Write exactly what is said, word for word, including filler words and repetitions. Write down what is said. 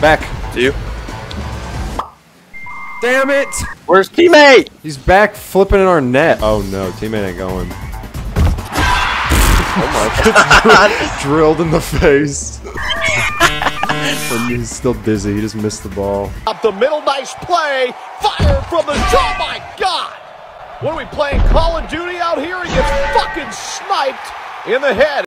Back. To you. Damn it! Where's teammate? He's back flipping in our net. Oh no, teammate ain't going. Oh my god. Drilled in the face. When he's still busy, he just missed the ball. Up the middle, nice play. Fire from the top. Oh my god! What are we playing, Call of Duty out here? He gets fucking sniped in the head.